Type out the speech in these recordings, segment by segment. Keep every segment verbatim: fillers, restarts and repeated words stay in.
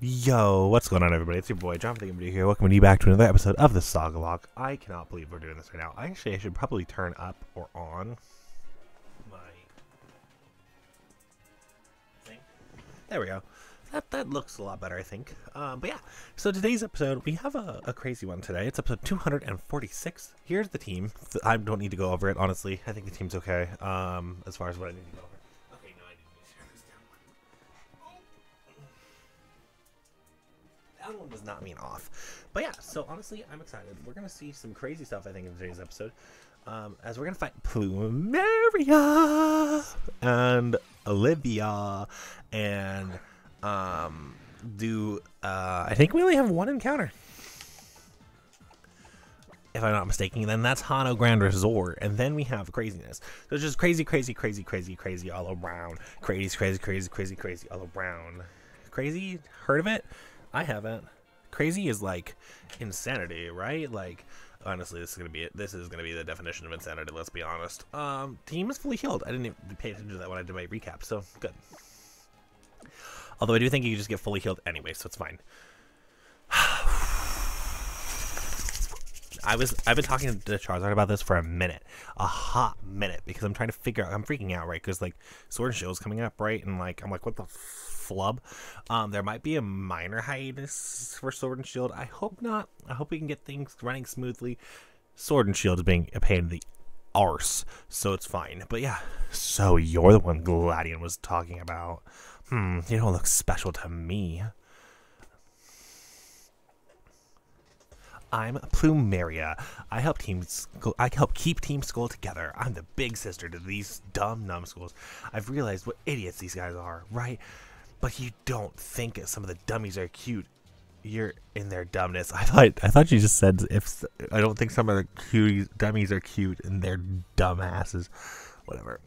Yo, what's going on, everybody? It's your boy, John Video here. Welcome you back to another episode of the Sagalocke. I cannot believe we're doing this right now. Actually, I should probably turn up or on my thing. There we go. That, that looks a lot better, I think. Uh, but yeah, so today's episode, we have a, a crazy one today. It's episode two hundred forty-six. Here's the team. I don't need to go over it, honestly. I think the team's okay, um, as far as what I need to go over. That one does not mean off. But yeah, so honestly, I'm excited. We're going to see some crazy stuff, I think, in today's episode. Um, as we're going to fight Plumeria and Olivia and um, do... Uh, I think we only have one encounter, if I'm not mistaken. Then that's Hano Grand Resort. And then we have craziness. So it's just crazy, crazy, crazy, crazy, crazy all around. Crazy, crazy, crazy, crazy, crazy all around. Crazy? Heard of it? I haven't. Crazy is like insanity, right? Like, honestly, this is gonna be it. This is gonna be the definition of insanity. Let's be honest. Um, team is fully healed. I didn't even pay attention to that when I did my recap, so good. Although I do think you just get fully healed anyway, so it's fine. I was I've been talking to Charizard about this for a minute, a hot minute, because I'm trying to figure out. I'm freaking out, right? Because like Sword and Shield's coming up, right? And like I'm like, what the flub? Um, there might be a minor hiatus for Sword and Shield. I hope not. I hope we can get things running smoothly. Sword and Shield is being a pain in the arse, so it's fine. But yeah, so you're the one Gladion was talking about. Hmm, you don't look special to me. I'm Plumeria. I help Team Skull, I help keep Team Skull together. I'm the big sister to these dumb numbskulls. I've realized what idiots these guys are, right? But you don't think some of the dummies are cute. You're in their dumbness. I thought I thought you just said if I don't think some of the cuties, dummies are cute and they're dumbasses. Whatever.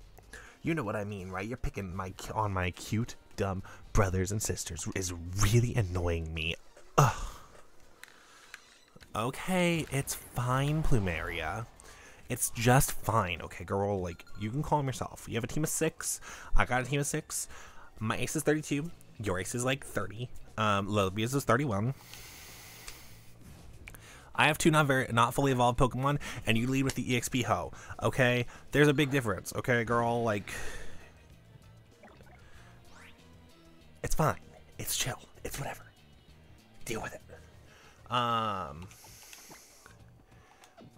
You know what I mean, right? You're picking my on my cute dumb brothers and sisters is really annoying me. Ugh. Okay, it's fine, Plumeria. It's just fine, okay, girl? Like, you can calm yourself. You have a team of six. I got a team of six. My ace is thirty-two. Your ace is, like, thirty. Um, Lovia's is thirty-one. I have two not very, not fully evolved Pokemon, and you lead with the E X P hoe, okay? There's a big difference, okay, girl? Like, it's fine. It's chill. It's whatever. Deal with it. Um...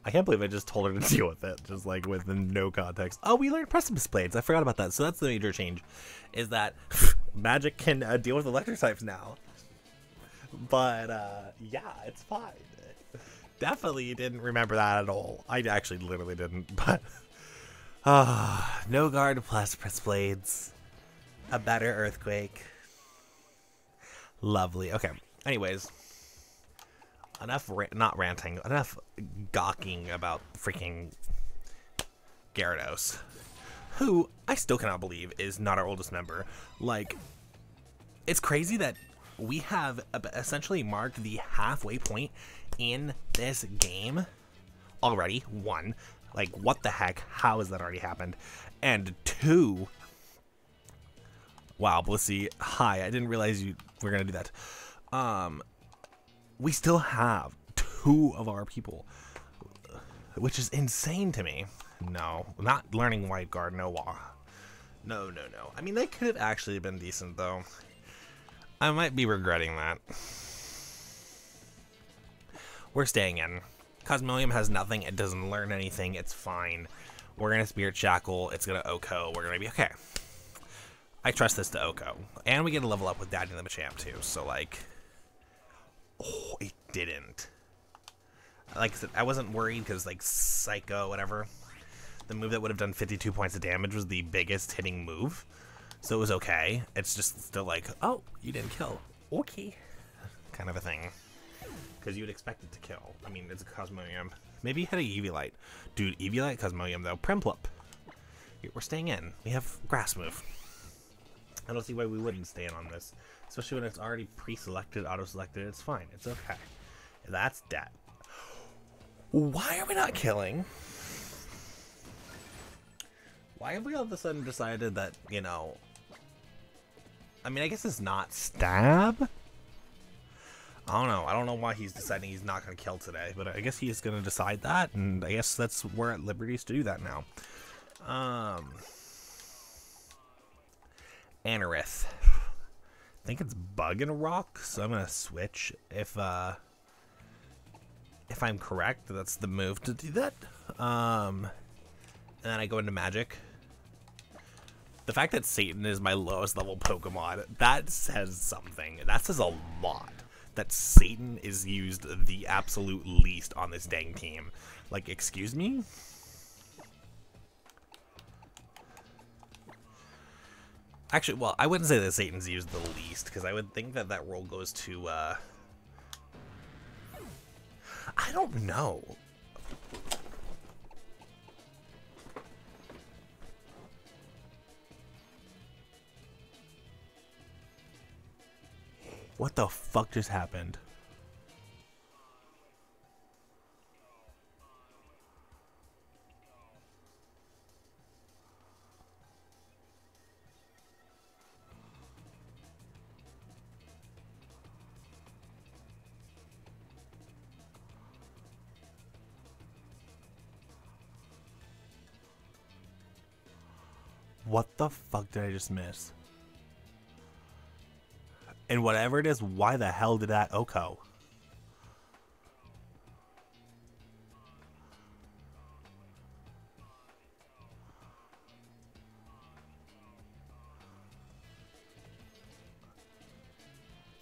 I can't believe I just told her to deal with it, just like with no context. Oh, we learned Precipice Blades. I forgot about that. So that's the major change, is that Magic can uh, deal with electric types now. But uh, yeah, it's fine. Definitely didn't remember that at all. I actually literally didn't, but uh, no guard plus Precipice Blades. A better Earthquake. Lovely. Okay. Anyways. Enough, ra not ranting, enough gawking about freaking Gyarados, who I still cannot believe is not our oldest member. Like, it's crazy that we have essentially marked the halfway point in this game already. One, like, what the heck? How has that already happened? And two, wow, Blissey, hi, I didn't realize you were going to do that. Um... We still have two of our people, which is insane to me. No, not learning White Guard, no wah. No, no, no. I mean, they could have actually been decent, though. I might be regretting that. We're staying in. Cosmolium has nothing. It doesn't learn anything. It's fine. We're going to Spirit Shackle. It's going to Oko. We're going to be okay. I trust this to Oko. And we get to level up with Daddy and the Machamp, too. So, like... Oh, it didn't. Like I said, I wasn't worried because, like, Psycho, whatever. The move that would have done fifty-two points of damage was the biggest hitting move. So it was okay. It's just still like, oh, you didn't kill. Okay. Kind of a thing. Because you would expect it to kill. I mean, it's a Cosmolium. Maybe you had a Eviolite. Dude, Eviolite, Cosmolium, though. Primplup. We're staying in. We have Grass move. I don't see why we wouldn't stay in on this. Especially when it's already pre-selected, auto-selected, it's fine. It's okay. That's dead. Why are we not killing? Why have we all of a sudden decided that, you know... I mean, I guess it's not stab, I don't know. I don't know why he's deciding he's not going to kill today, but I guess he is going to decide that, and I guess that's we're at liberties to do that now. Um, Anorith. I think it's Bug and a Rock, so I'm going to switch. If uh, if I'm correct, that's the move to do that. Um, and then I go into Magic. The fact that Satan is my lowest level Pokemon, that says something. That says a lot. That Satan is used the absolute least on this dang team. Like, excuse me? Actually, well, I wouldn't say that Satan's used the least, because I would think that that role goes to, uh... I don't know. What the fuck just happened? What the fuck did I just miss? And whatever it is, why the hell did that Oko?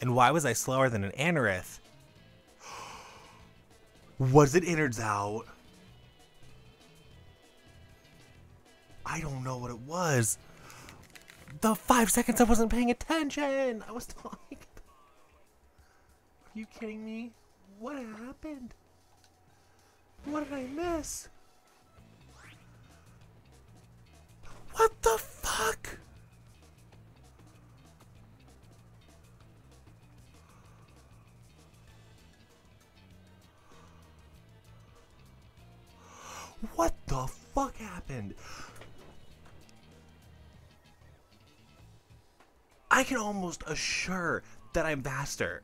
And why was I slower than an Anorith? Was it Innards Out? I don't know what it was. The five seconds I wasn't paying attention. I was talking. Are you kidding me? What happened? What did I miss? What the fuck? What the fuck happened? I can almost assure that I'm faster.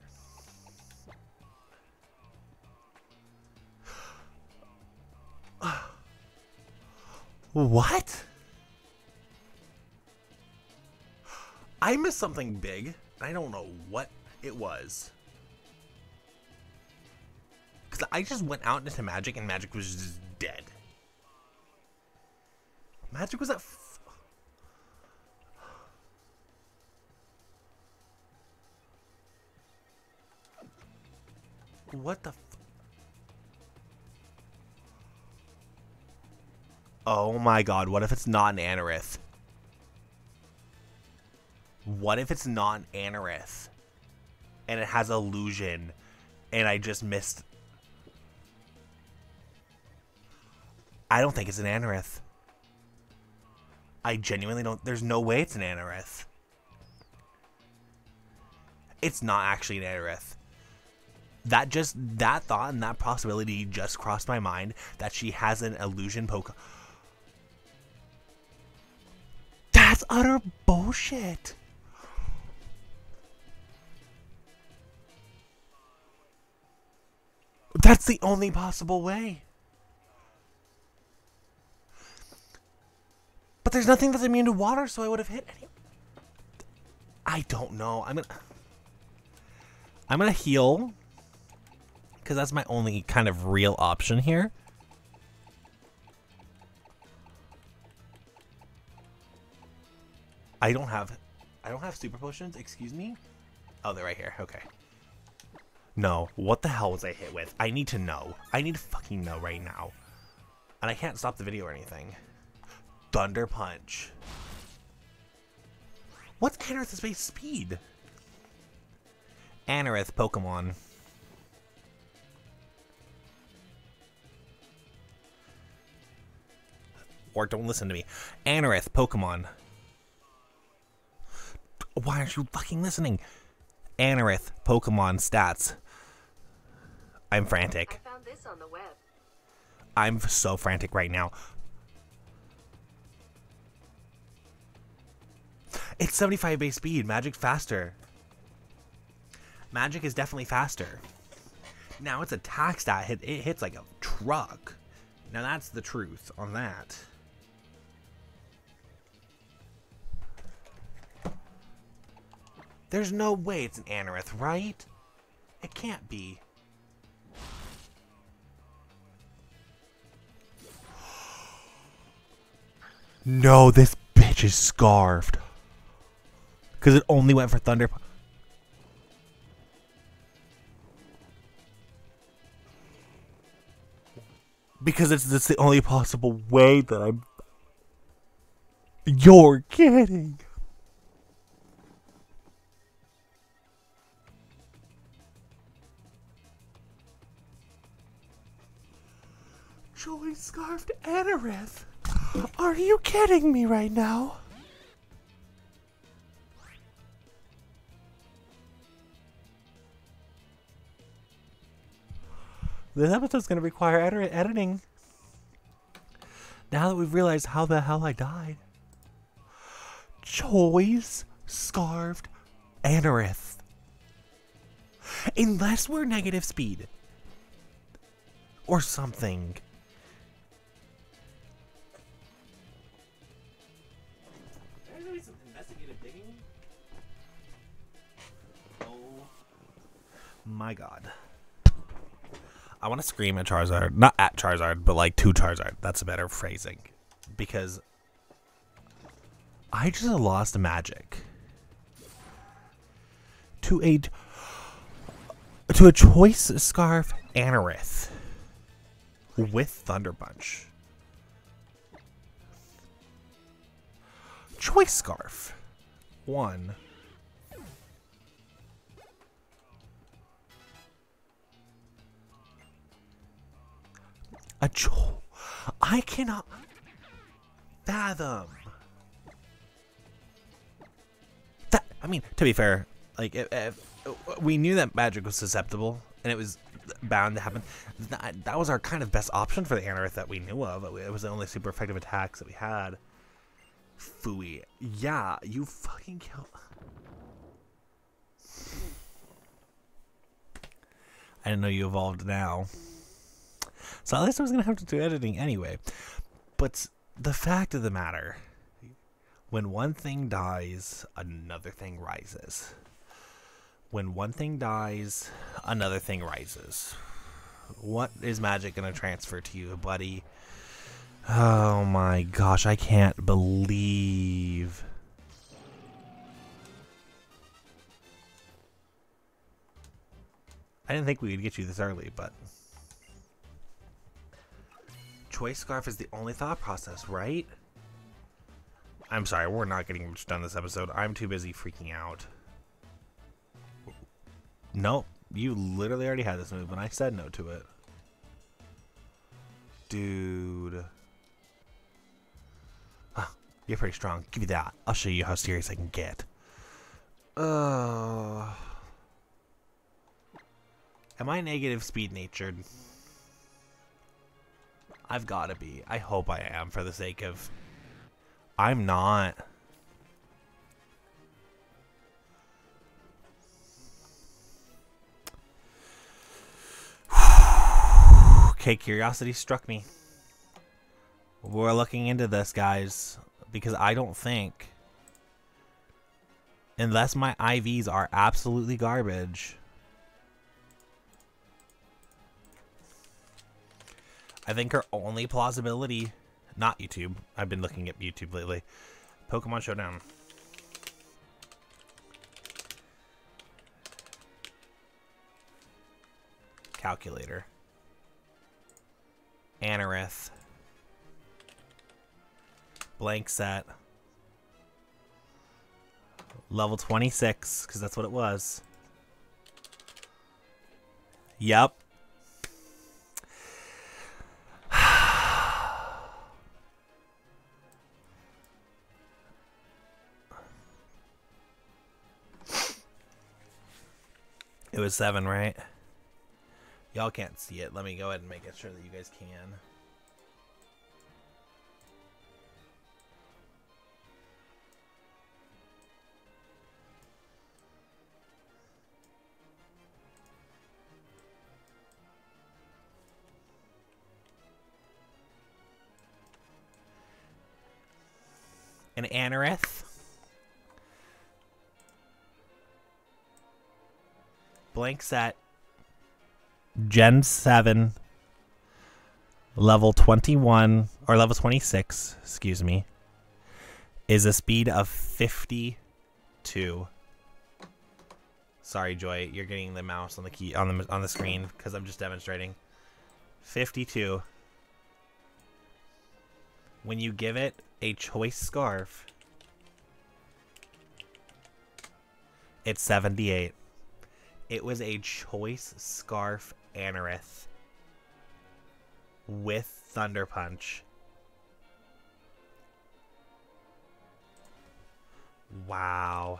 Uh, what? I missed something big. I don't know what it was. Because I just went out into Magic and Magic was just dead. Magic was at... What the f- Oh my god, what if it's not an Anorith? What if it's not an Anorith? And it has illusion, and I just missed... I don't think it's an Anorith. I genuinely don't- there's no way it's an Anorith. It's not actually an Anorith. That just, that thought and that possibility just crossed my mind that she has an illusion poke. That's utter bullshit. That's the only possible way. But there's nothing that's immune to water, so I would have hit any. I don't know. I'm gonna, I'm gonna heal. Because that's my only kind of real option here. I don't have, I don't have super potions. Excuse me. Oh, they're right here. Okay. No, what the hell was I hit with? I need to know. I need to fucking know right now. And I can't stop the video or anything. Thunder Punch. What's Anorith's base speed? Anorith Pokemon. Or don't listen to me. Anorith Pokemon. Why aren't you fucking listening? Anorith Pokemon stats. I'm frantic. I found this on the web. I'm so frantic right now. It's seventy-five base speed. Magic faster. Magic is definitely faster. Now its attack stat, it, it hits like a truck. Now that's the truth on that. There's no way it's an Anorith, right? It can't be. No, this bitch is scarfed. Because it only went for Thunder Punch. Because it's, it's the only possible way that I'm... You're kidding. Choice Scarfed Anorith. Are you kidding me right now? This episode's going to require edit editing. Now that we've realized how the hell I died. Choice Scarfed Anorith. Unless we're negative speed. Or something. There's going to be some investigative digging. Oh. My god. I want to scream at Charizard. Not at Charizard, but like to Charizard. That's a better phrasing. Because I just lost Magic to a to a Choice Scarf Anorith with Thunder Punch. Choice Scarf. One. A cho- I cannot fathom that. I mean, to be fair, like if, if we knew that Magic was susceptible and it was bound to happen, that, that was our kind of best option for the Anorith that we knew of. It was the only super effective attacks that we had. Phooey. Yeah, you fucking killed. I didn't know you evolved now. So at least I was going to have to do editing anyway. But the fact of the matter, when one thing dies, another thing rises. When one thing dies, another thing rises. What is Magic going to transfer to you, buddy? Oh my gosh, I can't believe... I didn't think we would get you this early, but... Choice Scarf is the only thought process, right? I'm sorry, we're not getting much done this episode. I'm too busy freaking out. Nope, you literally already had this move and I said no to it. Dude. Huh, you're pretty strong. Give me that. I'll show you how serious I can get. Uh, am I negative speed natured? I've got to be. I hope I am, for the sake of... I'm not. Okay, curiosity struck me. We're looking into this, guys. Because I don't think... Unless my I Vs are absolutely garbage... I think her only plausibility, not YouTube. I've been looking at YouTube lately. Pokemon Showdown. Calculator. Anorith. Blank set. Level twenty-six, because that's what it was. Yep. It was seven, right? Y'all can't see it. Let me go ahead and make it sure that you guys can. an Anorith. Blank set. Gen seven. Level twenty-one, or level twenty-six, excuse me, is a speed of fifty-two. Sorry, Joy, you're getting the mouse on the key on the on the screen because I'm just demonstrating. fifty-two. When you give it a Choice Scarf, it's seventy-eight. It was a Choice Scarf Anorith with Thunder Punch. Wow.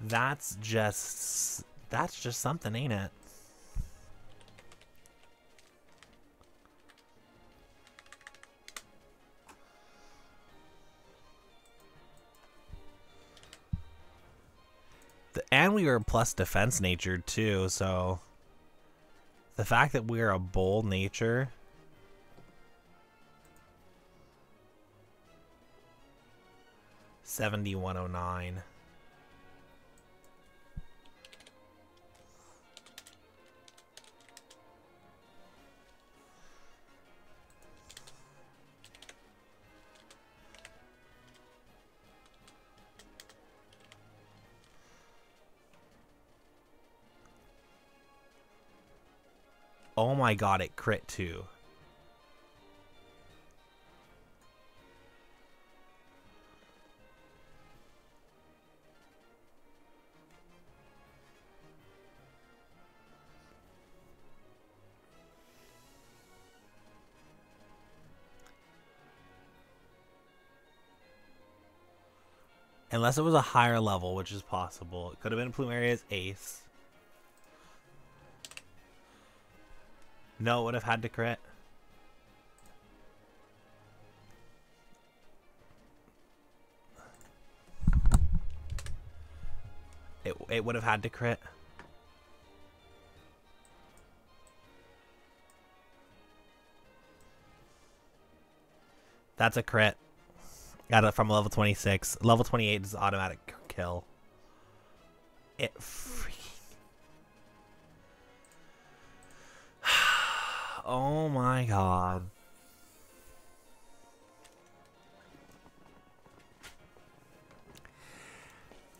That's just... That's just something, ain't it? And we were plus defense natured too, so... The fact that we're a bull nature seventy-one oh nine. Oh my god, it crit too. Unless it was a higher level, which is possible. It could have been Plumeria's ace. No, it would have had to crit. It, it would have had to crit. That's a crit. Got it from level twenty-six. Level twenty-eight is automatic kill. It freaking... Oh my god.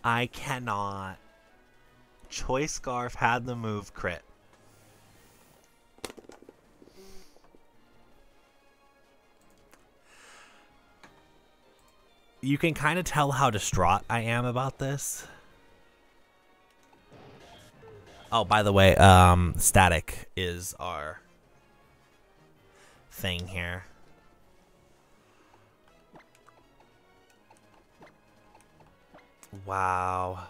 I cannot. Choice Scarf had the move crit. You can kind of tell how distraught I am about this. Oh, by the way, um, static is our... thing here. Wow.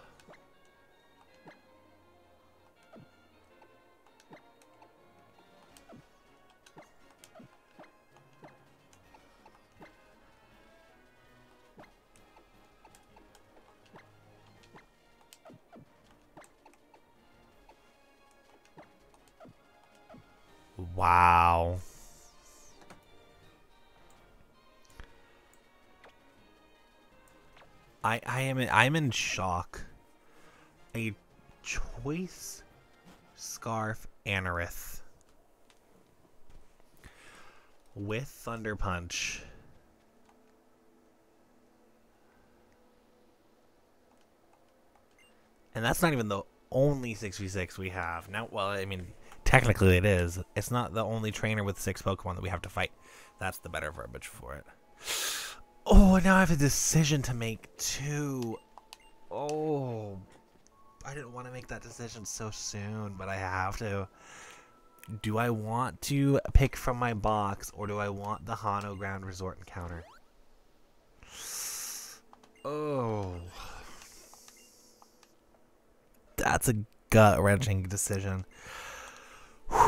Wow. I, I am in, I'm in shock. A Choice Scarf Anorith with Thunder Punch. And that's not even the only six v six we have. Now, well, I mean, technically it is. It's not the only trainer with six Pokemon that we have to fight. That's the better verbiage for it. Oh, now I have a decision to make, too. Oh. I didn't want to make that decision so soon, but I have to. Do I want to pick from my box, or do I want the Hano Grand Resort encounter? Oh. That's a gut-wrenching decision. And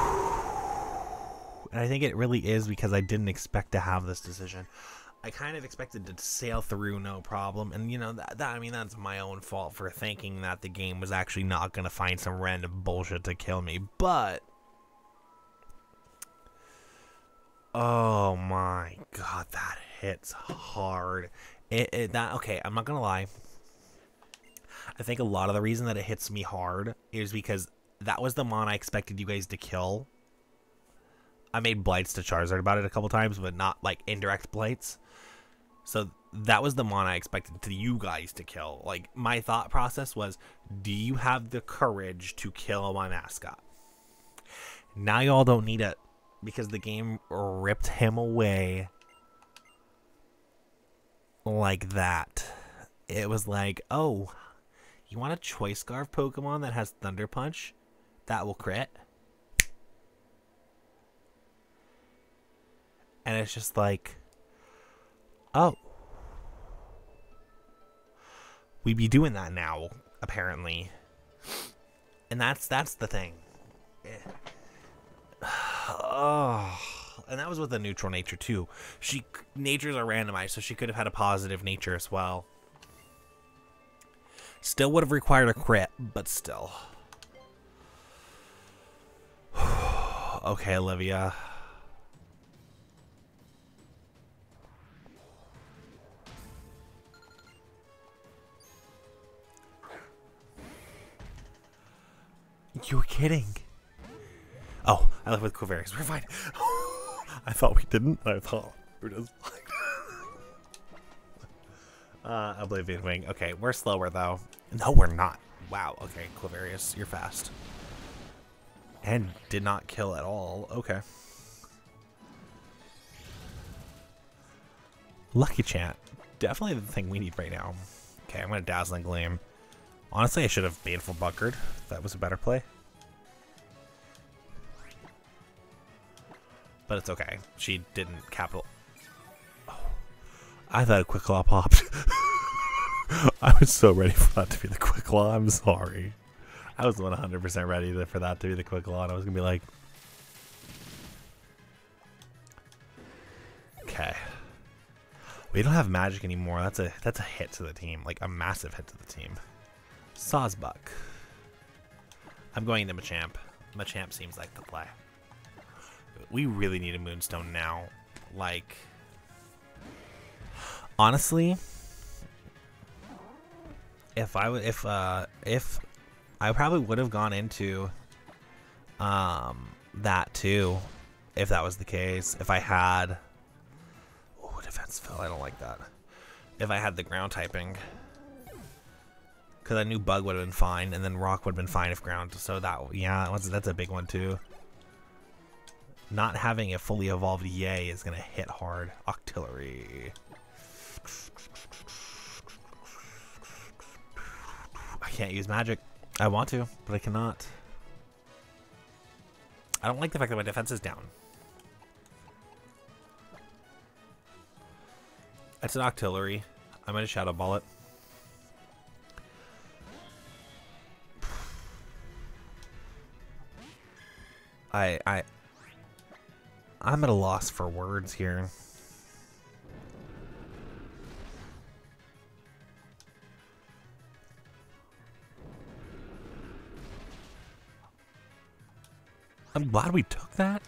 I think it really is because I didn't expect to have this decision. I kind of expected to sail through no problem, and you know that, that I mean that's my own fault for thinking that the game was actually not gonna find some random bullshit to kill me, but oh my god, that hits hard. It, it that okay, I'm not gonna lie. I think a lot of the reason that it hits me hard is because that was the mon I expected you guys to kill. I made blights to Charizard about it a couple times, but not like indirect blights. So that was the mon I expected to you guys to kill. Like, my thought process was, do you have the courage to kill my mascot? Now y'all don't need it because the game ripped him away like that. It was like, oh, you want a Choice Scarf Pokemon that has Thunder Punch? That will crit. And it's just like, oh, we be doing that now, apparently. And that's that's the thing. Oh, and that was with a neutral nature too. She natures are randomized, so she could have had a positive nature as well. Still would have required a crit, but still. Okay, Olivia. You're kidding. Oh, I live with Quivarius. We're fine. I thought we didn't. I thought we were just fine. uh, Oblivion Wing. Okay, we're slower, though. No, we're not. Wow. Okay, Quivarius, you're fast. And did not kill at all. Okay. Lucky Chant. Definitely the thing we need right now. Okay, I'm going to Dazzling Gleam. Honestly, I should have Baneful Bunkered. That was a better play. But it's okay. She didn't capital. Oh, I thought a Quick Claw popped. I was so ready for that to be the Quick Claw. I'm sorry. I was one hundred percent ready for that to be the Quick Claw, and I was going to be like... Okay. We don't have Magic anymore. That's a, that's a hit to the team. Like, a massive hit to the team. Sazbuck. I'm going to Machamp. Machamp seems like the play. We really need a Moonstone now. Like, honestly, if I would, if uh, if I probably would have gone into um that too, if that was the case. If I had, oh, defense fill. I don't like that. If I had the ground typing. Because I knew Bug would have been fine, and then Rock would have been fine if ground. So that, yeah, that's a big one too. Not having a fully evolved Yay is going to hit hard. Octillery. I can't use Magic. I want to, but I cannot. I don't like the fact that my defense is down. It's an Octillery. I'm going to Shadow Ball it. I, I, I'm at a loss for words here. I'm glad we took that.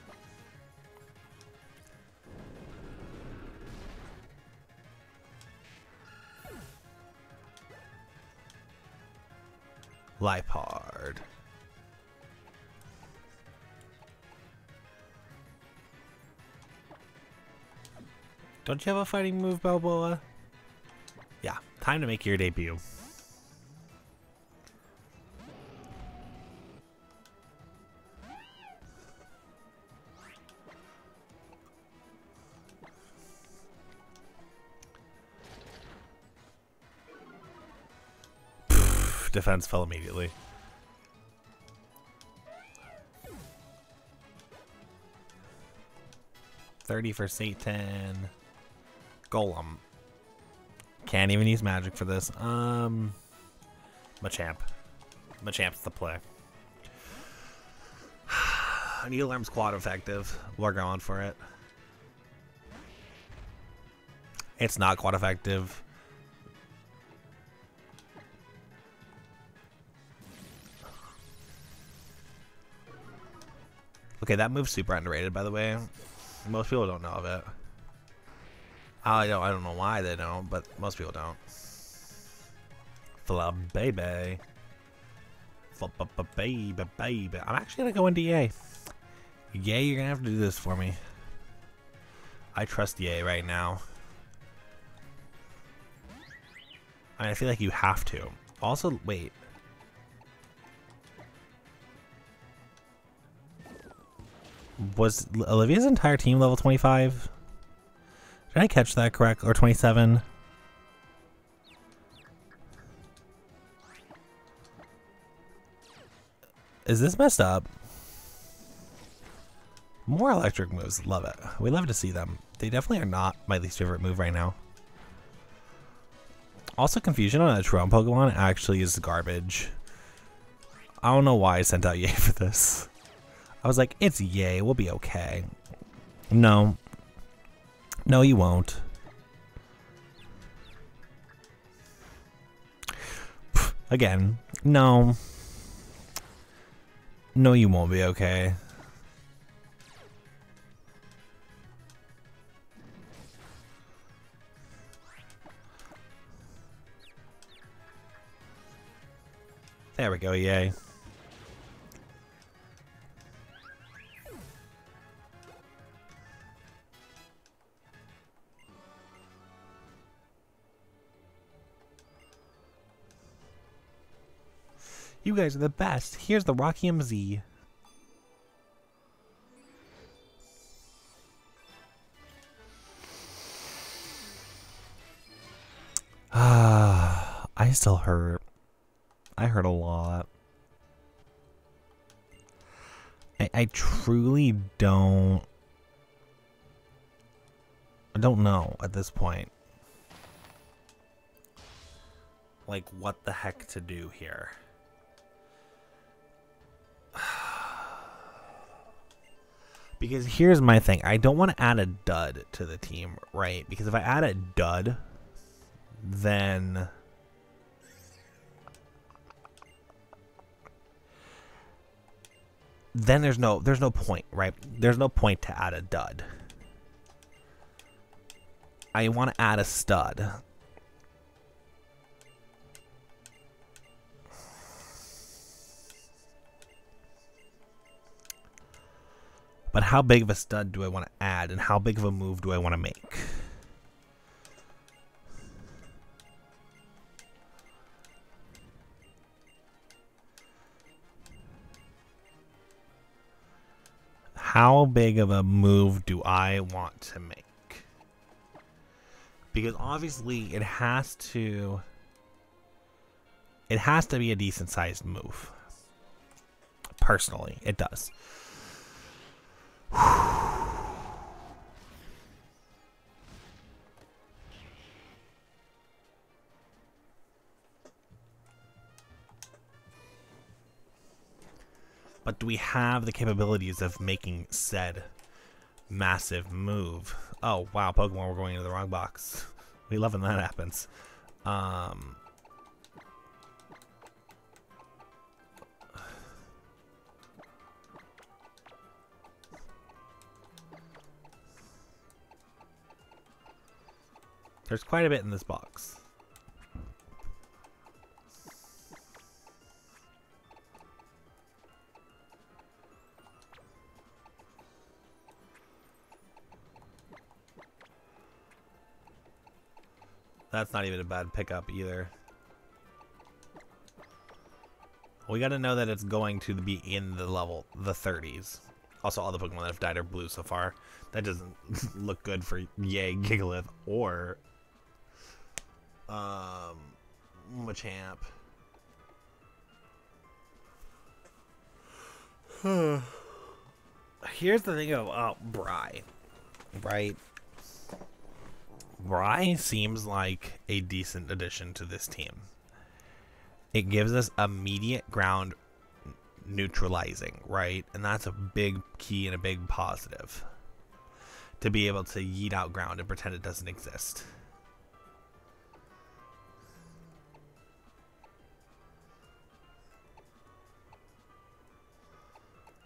Lipard. Don't you have a fighting move, Balboa? Yeah, time to make your debut. Pfft, defense fell immediately. thirty for Satan. Golem. Can't even use Magic for this. Um, Machamp. Machamp's the play. Needle Arm's quad effective. We're going for it. It's not quad effective. Okay, that move's super underrated, by the way. Most people don't know of it. I don't, I don't know why they don't, but most people don't. Flub baby. Flub baby baby. I'm actually gonna go into Yay. Yay, you're gonna have to do this for me. I trust Yay right now. I feel like you have to. Also, wait. Was Olivia's entire team level twenty-five? Did I catch that correct? Or twenty-seven? Is this messed up? More electric moves. Love it. We love to see them. They definitely are not my least favorite move right now. Also, confusion on a Tron Pokemon actually is garbage. I don't know why I sent out Yay for this. I was like, it's Yay, we'll be okay. No. No, you won't. Again. No. No, you won't be okay. There we go, Yay. You guys are the best. Here's the Rocky M Z. Ah, I still hurt. I hurt a lot. I, I truly don't... I don't know at this point. Like, what the heck to do here. Because here's my thing. I don't want to add a dud to the team, right? Because if I add a dud, then... Then there's no there's no point, right? There's no point to add a dud. I want to add a stud. But how big of a stud do I want to add, and how big of a move do I want to make? How big of a move do I want to make? Because obviously it has to it has to be a decent sized move. Personally, it does. But do we have the capabilities of making said massive move? Oh, wow, Pokemon, we're going into the wrong box. We love when that happens. Um... There's quite a bit in this box. That's not even a bad pickup either. We gotta know that it's going to be in the level, the thirties. Also, all the Pokemon that have died are blue so far. That doesn't look good for Yay, Gigalith, or... Um, Machamp. Here's the thing about uh, Bry, right? Bry seems like a decent addition to this team. It gives us immediate ground neutralizing, right? And that's a big key and a big positive. To be able to yeet out ground and pretend it doesn't exist.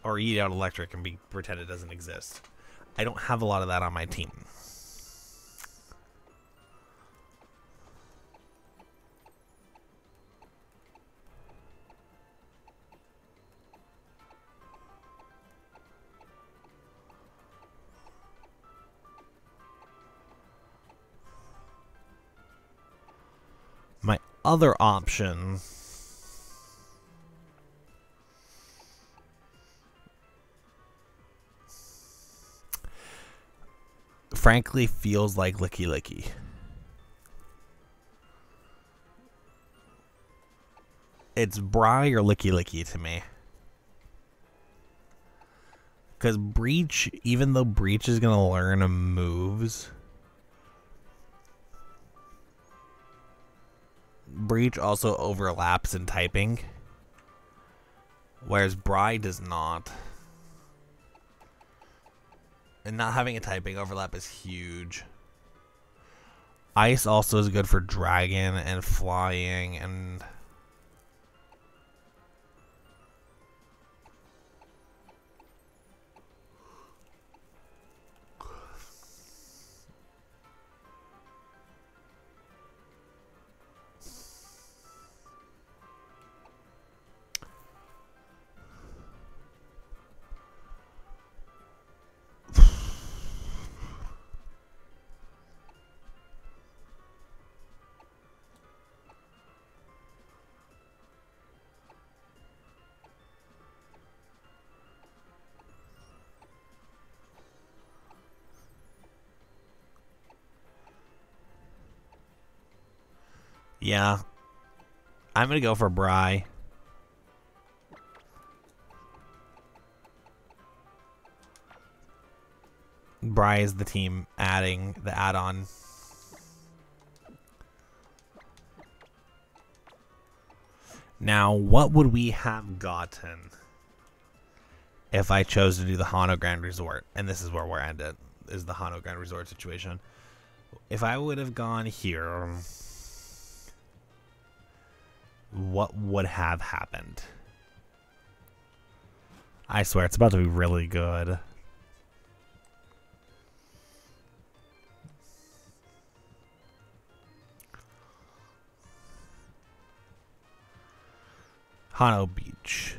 Or eat out electric and be pretend it doesn't exist. I don't have a lot of that on my team. other option. Frankly, feels like Licky Licky. It's Bry or Licky Licky to me. Because Breach, even though Breach is going to learn moves, Breach also overlaps in typing, whereas Bry does not. And not having a typing overlap is huge. Ice also is good for dragon and flying and... Yeah, I'm gonna go for Bry. Bry is the team adding the add-on. Now, what would we have gotten if I chose to do the Hano Grand Resort? And this is where we're at, is the Hano Grand Resort situation. If I would have gone here... what would have happened? I swear, it's about to be really good. Hano Beach.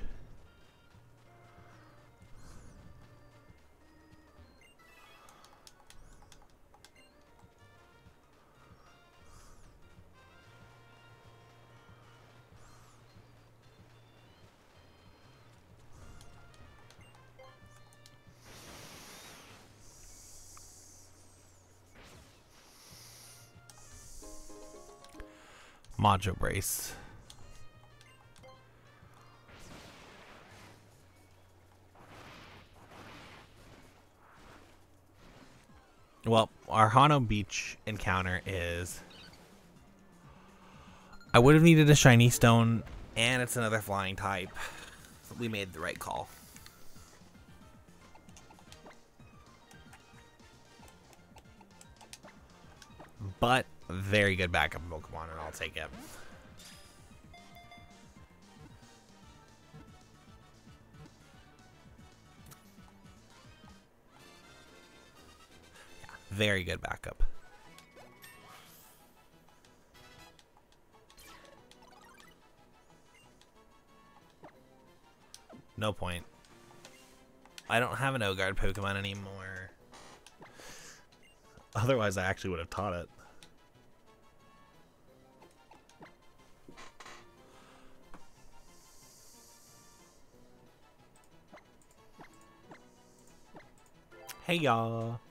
Macho Brace. Well, our Hano Beach encounter is... I would have needed a shiny stone, and it's another flying type. So we made the right call. But... very good backup Pokemon, and I'll take it. Yeah, very good backup. No point. I don't have an O-Guard Pokemon anymore. Otherwise, I actually would have taught it. Hey y'all.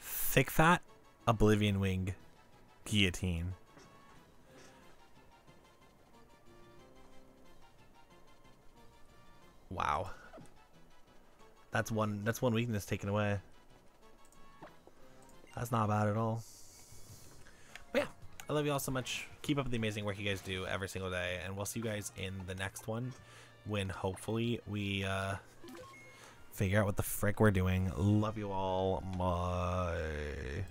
Thick Fat, Oblivion Wing, Guillotine. Wow. That's one that's one weakness taken away. That's not bad at all. But yeah. I love you all so much. Keep up the amazing work you guys do every single day, and we'll see you guys in the next one when hopefully we uh, figure out what the frick we're doing. Love you all. Bye.